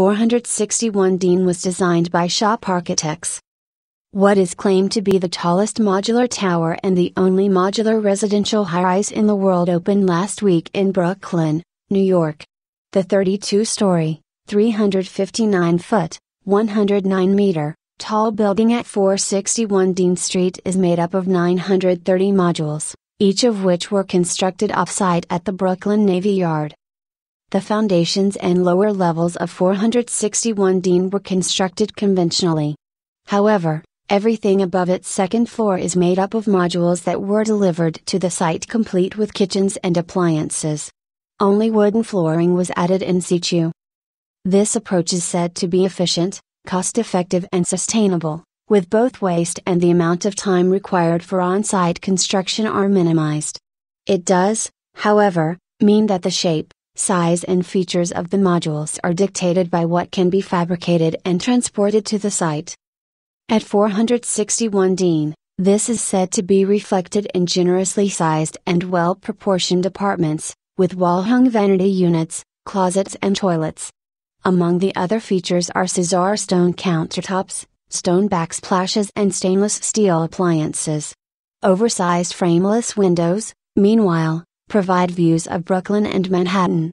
461 Dean was designed by SHoP Architects. What is claimed to be the tallest modular tower and the only modular residential high-rise in the world opened last week in Brooklyn, New York. The 32-story, 359-foot, 109-meter, tall building at 461 Dean Street is made up of 930 modules, each of which were constructed off-site at the Brooklyn Navy Yard. The foundations and lower levels of 461 Dean were constructed conventionally. However, everything above its second floor is made up of modules that were delivered to the site complete with kitchens and appliances. Only wooden flooring was added in situ. This approach is said to be efficient, cost-effective and sustainable, with both waste and the amount of time required for on-site construction are minimized. It does, however, mean that the shape, size and features of the modules are dictated by what can be fabricated and transported to the site. At 461 Dean, this is said to be reflected in generously sized and well-proportioned apartments, with wall-hung vanity units, closets and toilets. Among the other features are Caesarstone countertops, stone backsplashes and stainless steel appliances. Oversized frameless windows, meanwhile, provide views of Brooklyn and Manhattan.